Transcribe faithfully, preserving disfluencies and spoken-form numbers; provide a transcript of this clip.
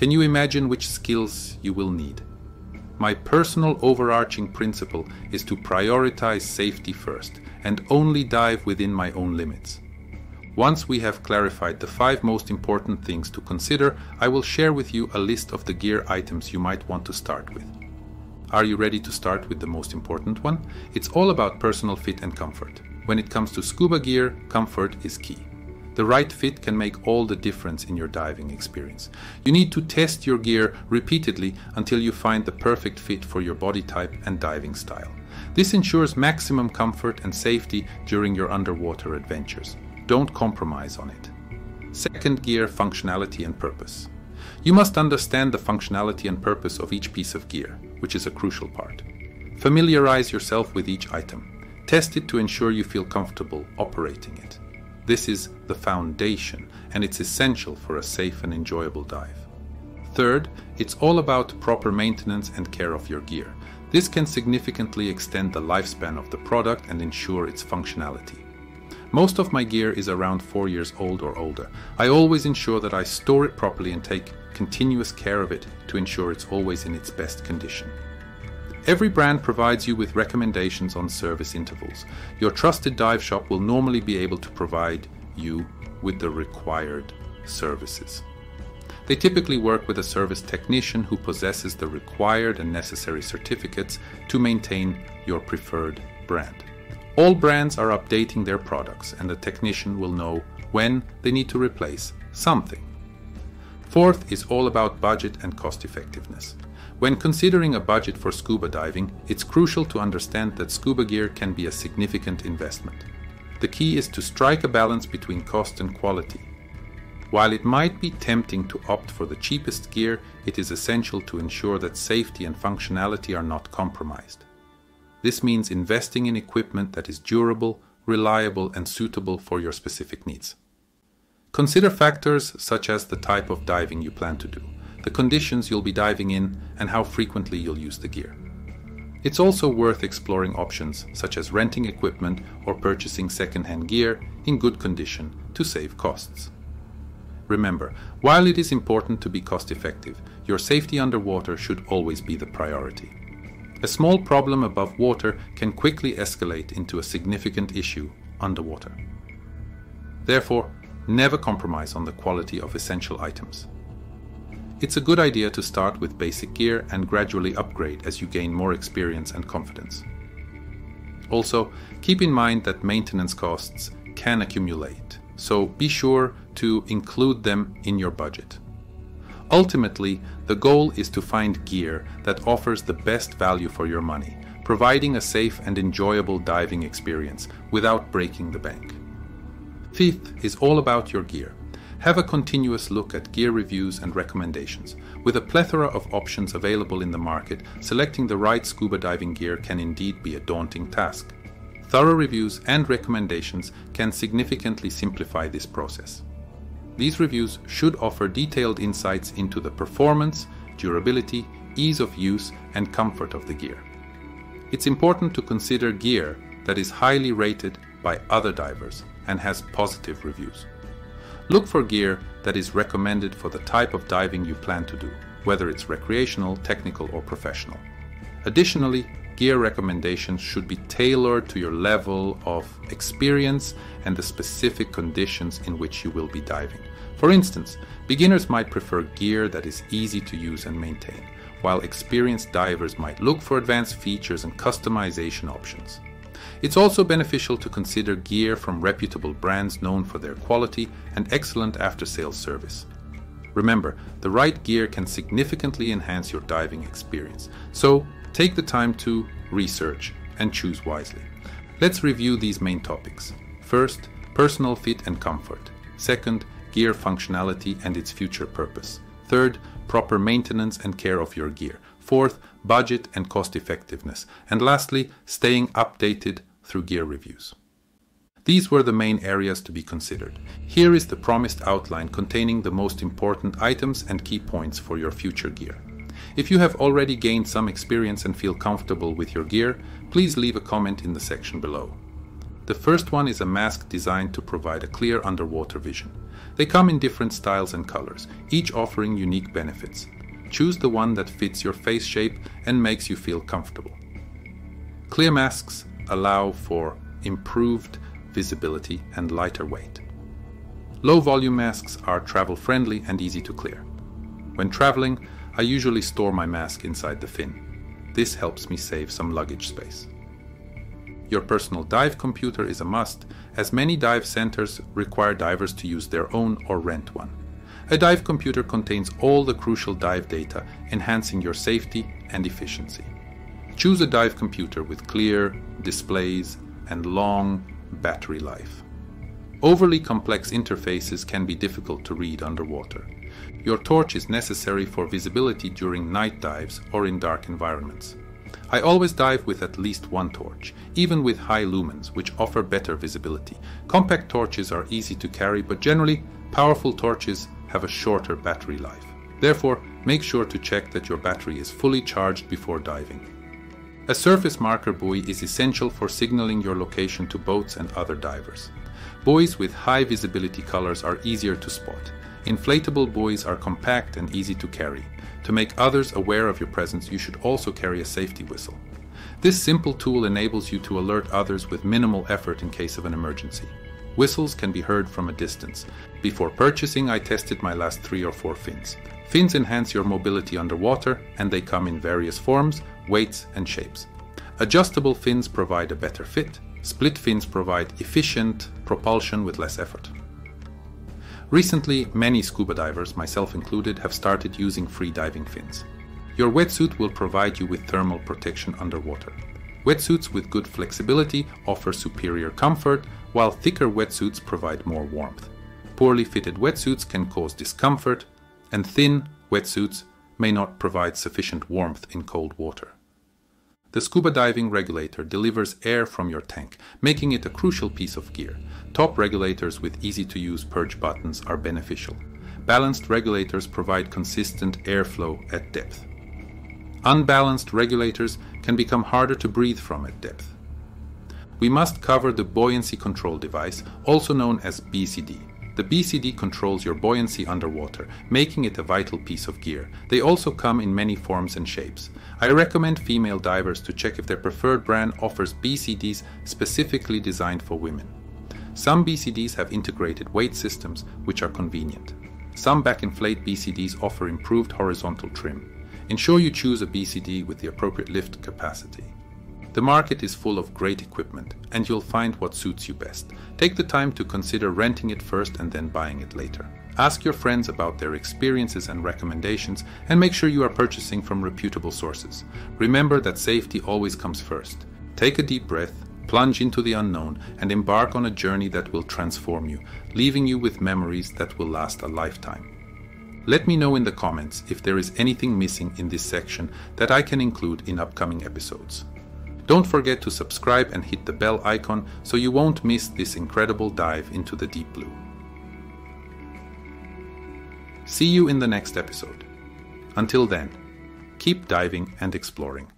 Can you imagine which skills you will need? My personal overarching principle is to prioritize safety first and only dive within my own limits. Once we have clarified the five most important things to consider, I will share with you a list of the gear items you might want to start with. Are you ready to start with the most important one? It's all about personal fit and comfort. When it comes to scuba gear, comfort is key. The right fit can make all the difference in your diving experience. You need to test your gear repeatedly until you find the perfect fit for your body type and diving style. This ensures maximum comfort and safety during your underwater adventures. Don't compromise on it. Second gear, functionality and purpose. You must understand the functionality and purpose of each piece of gear, which is a crucial part. Familiarize yourself with each item. Test it to ensure you feel comfortable operating it. This is the foundation, and it's essential for a safe and enjoyable dive. Third, it's all about proper maintenance and care of your gear. This can significantly extend the lifespan of the product and ensure its functionality. Most of my gear is around four years old or older. I always ensure that I store it properly and take continuous care of it to ensure it's always in its best condition. Every brand provides you with recommendations on service intervals. Your trusted dive shop will normally be able to provide you with the required services. They typically work with a service technician who possesses the required and necessary certificates to maintain your preferred brand. All brands are updating their products, and the technician will know when they need to replace something. Fourth is all about budget and cost effectiveness. When considering a budget for scuba diving, it's crucial to understand that scuba gear can be a significant investment. The key is to strike a balance between cost and quality. While it might be tempting to opt for the cheapest gear, it is essential to ensure that safety and functionality are not compromised. This means investing in equipment that is durable, reliable, and suitable for your specific needs. Consider factors such as the type of diving you plan to do, the conditions you'll be diving in, and how frequently you'll use the gear. It's also worth exploring options such as renting equipment or purchasing second-hand gear in good condition to save costs. Remember, while it is important to be cost-effective, your safety underwater should always be the priority. A small problem above water can quickly escalate into a significant issue underwater. Therefore, never compromise on the quality of essential items. It's a good idea to start with basic gear and gradually upgrade as you gain more experience and confidence. Also, keep in mind that maintenance costs can accumulate, so be sure to include them in your budget. Ultimately, the goal is to find gear that offers the best value for your money, providing a safe and enjoyable diving experience without breaking the bank. Fifth is all about your gear. Have a continuous look at gear reviews and recommendations. With a plethora of options available in the market, selecting the right scuba diving gear can indeed be a daunting task. Thorough reviews and recommendations can significantly simplify this process. These reviews should offer detailed insights into the performance, durability, ease of use, and comfort of the gear. It's important to consider gear that is highly rated by other divers and has positive reviews. Look for gear that is recommended for the type of diving you plan to do, whether it's recreational, technical, or professional. Additionally, gear recommendations should be tailored to your level of experience and the specific conditions in which you will be diving. For instance, beginners might prefer gear that is easy to use and maintain, while experienced divers might look for advanced features and customization options. It's also beneficial to consider gear from reputable brands known for their quality and excellent after-sales service. Remember, the right gear can significantly enhance your diving experience, so take the time to research and choose wisely. Let's review these main topics. First, personal fit and comfort. Second, gear functionality and its future purpose. Third, proper maintenance and care of your gear. Fourth, budget and cost effectiveness. And lastly, staying updated through gear reviews. These were the main areas to be considered. Here is the promised outline containing the most important items and key points for your future gear. If you have already gained some experience and feel comfortable with your gear, please leave a comment in the section below. The first one is a mask designed to provide a clear underwater vision. They come in different styles and colors, each offering unique benefits. Choose the one that fits your face shape and makes you feel comfortable. Clear masks allow for improved visibility and lighter weight. Low volume masks are travel friendly and easy to clear. When traveling, I usually store my mask inside the fin. This helps me save some luggage space. Your personal dive computer is a must, as many dive centers require divers to use their own or rent one. A dive computer contains all the crucial dive data, enhancing your safety and efficiency. Choose a dive computer with clear displays and long battery life. Overly complex interfaces can be difficult to read underwater. Your torch is necessary for visibility during night dives or in dark environments. I always dive with at least one torch, even with high lumens, which offer better visibility. Compact torches are easy to carry, but generally, powerful torches have a shorter battery life. Therefore, make sure to check that your battery is fully charged before diving. A surface marker buoy is essential for signaling your location to boats and other divers. Buoys with high visibility colors are easier to spot. Inflatable buoys are compact and easy to carry. To make others aware of your presence, you should also carry a safety whistle. This simple tool enables you to alert others with minimal effort in case of an emergency. Whistles can be heard from a distance. Before purchasing, I tested my last three or four fins. Fins enhance your mobility underwater, and they come in various forms, weights, and shapes. Adjustable fins provide a better fit. Split fins provide efficient propulsion with less effort. Recently, many scuba divers, myself included, have started using free diving fins. Your wetsuit will provide you with thermal protection underwater. Wetsuits with good flexibility offer superior comfort, while thicker wetsuits provide more warmth. Poorly fitted wetsuits can cause discomfort, and thin wetsuits may not provide sufficient warmth in cold water. The scuba diving regulator delivers air from your tank, making it a crucial piece of gear. Top regulators with easy-to-use purge buttons are beneficial. Balanced regulators provide consistent airflow at depth. Unbalanced regulators can become harder to breathe from at depth. We must cover the buoyancy control device, also known as B C D. The B C D controls your buoyancy underwater, making it a vital piece of gear. They also come in many forms and shapes. I recommend female divers to check if their preferred brand offers B C Ds specifically designed for women. Some B C Ds have integrated weight systems, which are convenient. Some back-inflate B C Ds offer improved horizontal trim. Ensure you choose a B C D with the appropriate lift capacity. The market is full of great equipment, and you'll find what suits you best. Take the time to consider renting it first and then buying it later. Ask your friends about their experiences and recommendations, and make sure you are purchasing from reputable sources. Remember that safety always comes first. Take a deep breath, plunge into the unknown, and embark on a journey that will transform you, leaving you with memories that will last a lifetime. Let me know in the comments if there is anything missing in this section that I can include in upcoming episodes. Don't forget to subscribe and hit the bell icon so you won't miss this incredible dive into the deep blue. See you in the next episode. Until then, keep diving and exploring.